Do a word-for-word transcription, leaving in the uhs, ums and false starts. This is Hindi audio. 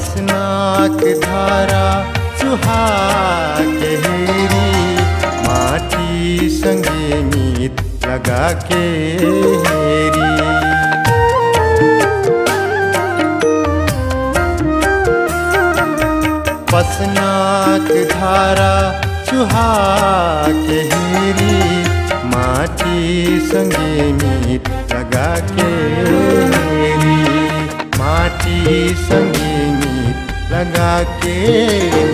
पासना के धारा सुहाके हेरी, माटी संगे मीत लगा के हेरी। पासना के धारा सुहाके हेरी, माटी संगे मीत लगा के हेरी, माटी संगे मीत लगा के।